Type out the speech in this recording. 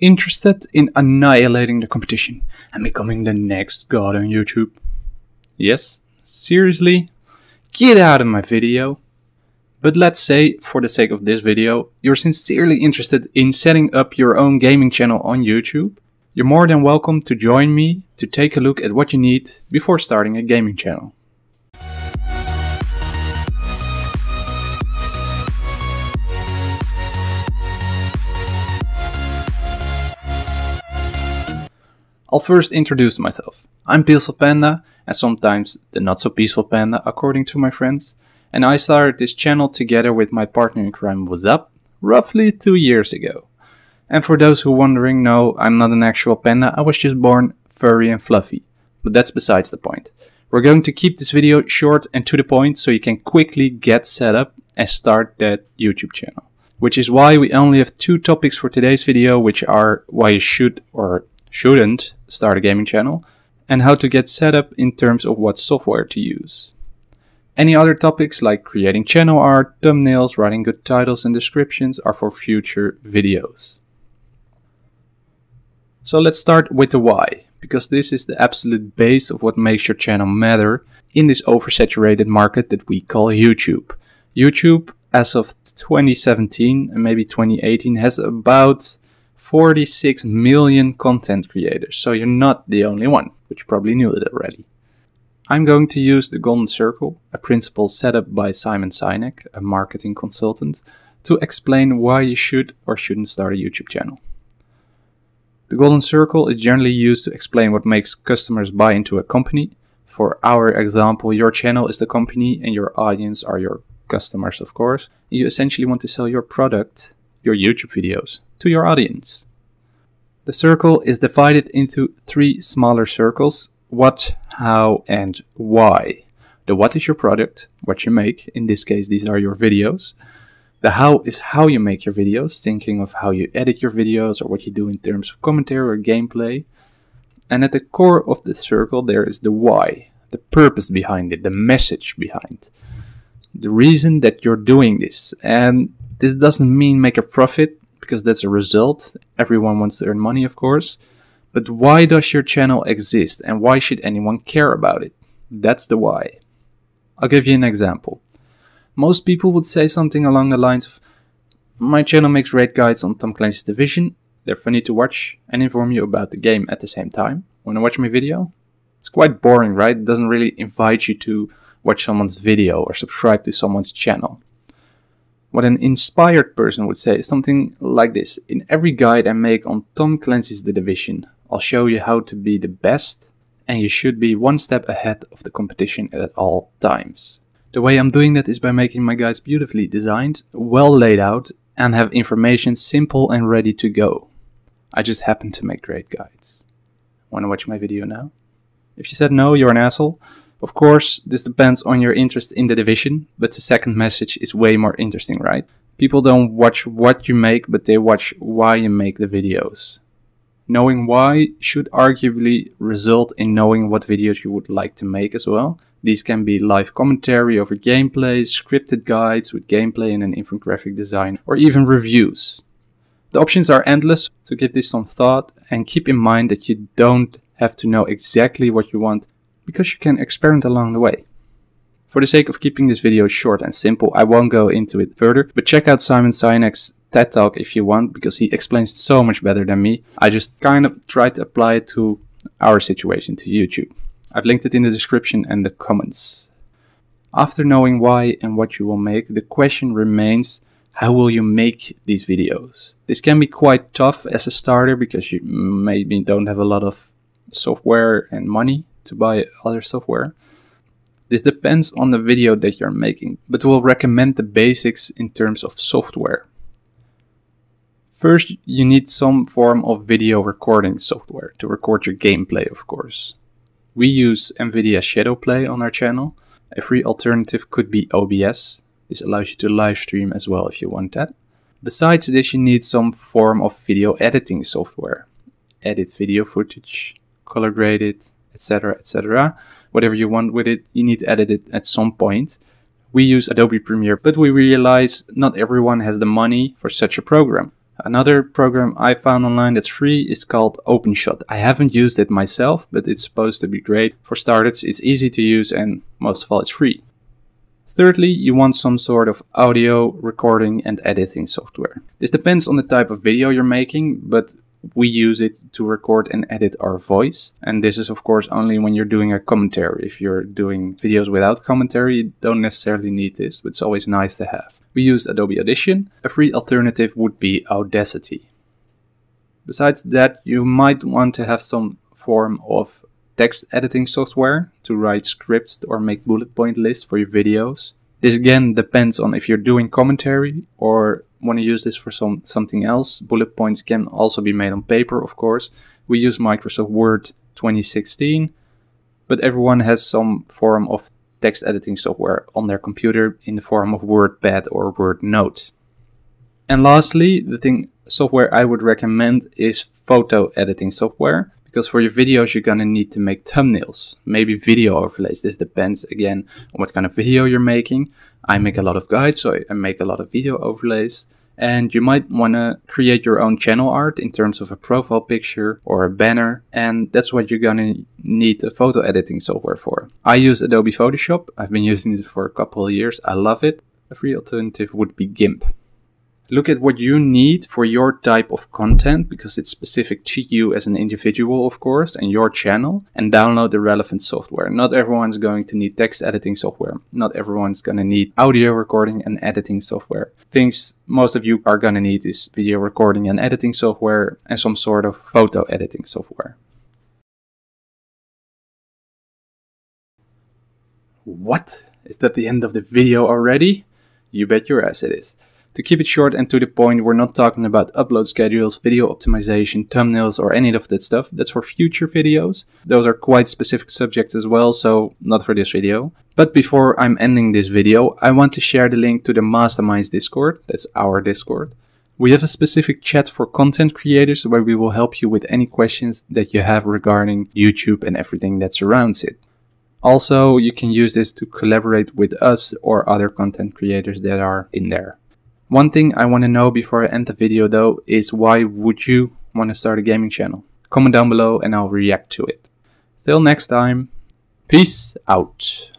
interested in annihilating the competition and becoming the next god on YouTube? Yes, seriously? Get out of my video. But let's say, for the sake of this video, you're sincerely interested in setting up your own gaming channel on YouTube. You're more than welcome to join me to take a look at what you need before starting a gaming channel. I'll first introduce myself. I'm Peaceful Panda, and sometimes the not so peaceful panda according to my friends. And I started this channel together with my partner in crime, What's Up, roughly 2 years ago. And for those who are wondering, no, I'm not an actual panda, I was just born furry and fluffy. But that's besides the point. We're going to keep this video short and to the point so you can quickly get set up and start that YouTube channel. Which is why we only have 2 topics for today's video, which are why you should or shouldn't start a gaming channel, and how to get set up in terms of what software to use. Any other topics like creating channel art, thumbnails, writing good titles and descriptions are for future videos. So let's start with the why, because this is the absolute base of what makes your channel matter in this oversaturated market that we call YouTube. YouTube, as of 2017 and maybe 2018, has about 46 million content creators, so you're not the only one, which you probably knew that already. I'm going to use the Golden Circle, a principle set up by Simon Sinek, a marketing consultant, to explain why you should or shouldn't start a YouTube channel. The Golden Circle is generally used to explain what makes customers buy into a company. For our example, your channel is the company and your audience are your customers, of course. You essentially want to sell your product, your YouTube videos, to your audience. The circle is divided into 3 smaller circles: what, how, and why. The what is your product, what you make, in this case these are your videos. The how is how you make your videos, thinking of how you edit your videos or what you do in terms of commentary or gameplay. And at the core of the circle there is the why, the purpose behind it, the message behind. The reason that you're doing this. And this doesn't mean make a profit, because that's a result. Everyone wants to earn money, of course. But why does your channel exist and why should anyone care about it? That's the why. I'll give you an example. Most people would say something along the lines of, my channel makes raid guides on Tom Clancy's The Division. They're funny to watch and inform you about the game at the same time. Wanna watch my video? It's quite boring, right? It doesn't really invite you to watch someone's video or subscribe to someone's channel. What an inspired person would say is something like this. In every guide I make on Tom Clancy's The Division, I'll show you how to be the best, and you should be one step ahead of the competition at all times. The way I'm doing that is by making my guides beautifully designed, well laid out, and have information simple and ready to go. I just happen to make great guides. Wanna watch my video now? If you said no, you're an asshole. Of course, this depends on your interest in The Division, but the second message is way more interesting, right? People don't watch what you make, but they watch why you make the videos. Knowing why should arguably result in knowing what videos you would like to make as well. These can be live commentary over gameplay, scripted guides with gameplay and an infographic design, or even reviews. The options are endless, so give this some thought and keep in mind that you don't have to know exactly what you want, because you can experiment along the way. For the sake of keeping this video short and simple, I won't go into it further, but check out Simon Sinek's TED Talk if you want, because he explains it so much better than me. I just kind of tried to apply it to our situation, to YouTube. I've linked it in the description and the comments. After knowing why and what you will make, the question remains, how will you make these videos? This can be quite tough as a starter, because you maybe don't have a lot of software and money to buy other software. This depends on the video that you're making, but we'll recommend the basics in terms of software. First, you need some form of video recording software to record your gameplay, of course. We use NVIDIA ShadowPlay on our channel. A free alternative could be OBS. This allows you to live stream as well if you want that. Besides this, you need some form of video editing software. Edit video footage, color grade it, etc, etc. Whatever you want with it, you need to edit it at some point. We use Adobe Premiere, but we realize not everyone has the money for such a program. Another program I found online that's free is called OpenShot. I haven't used it myself, but it's supposed to be great. For starters, it's easy to use and most of all, it's free. Thirdly, you want some sort of audio recording and editing software. This depends on the type of video you're making, but we use it to record and edit our voice. And this is of course only when you're doing a commentary. If you're doing videos without commentary, you don't necessarily need this, but it's always nice to have. We used Adobe Audition. A free alternative would be Audacity. Besides that, you might want to have some form of text editing software to write scripts or make bullet point lists for your videos. This again depends on if you're doing commentary or want to use this for something else. Bullet points can also be made on paper, of course. We use Microsoft Word 2016, but everyone has some form of text editing software on their computer in the form of WordPad or WordNote. And lastly, the software I would recommend is photo editing software, because for your videos you're going to need to make thumbnails, maybe video overlays. This depends again on what kind of video you're making. I make a lot of guides, so I make a lot of video overlays. And you might want to create your own channel art in terms of a profile picture or a banner. And that's what you're going to need a photo editing software for. I use Adobe Photoshop. I've been using it for a couple of years. I love it. A free alternative would be GIMP. Look at what you need for your type of content, because it's specific to you as an individual, of course, and your channel, and download the relevant software. Not everyone's going to need text editing software. Not everyone's going to need audio recording and editing software. Things most of you are going to need is video recording and editing software and some sort of photo editing software. What? Is that the end of the video already? You bet your ass it is. To keep it short and to the point, we're not talking about upload schedules, video optimization, thumbnails, or any of that stuff. That's for future videos. Those are quite specific subjects as well, so not for this video. But before I'm ending this video, I want to share the link to the Masterminds Discord. That's our Discord. We have a specific chat for content creators where we will help you with any questions that you have regarding YouTube and everything that surrounds it. Also, you can use this to collaborate with us or other content creators that are in there. One thing I want to know before I end the video though is, why would you want to start a gaming channel? Comment down below and I'll react to it. Till next time, peace out.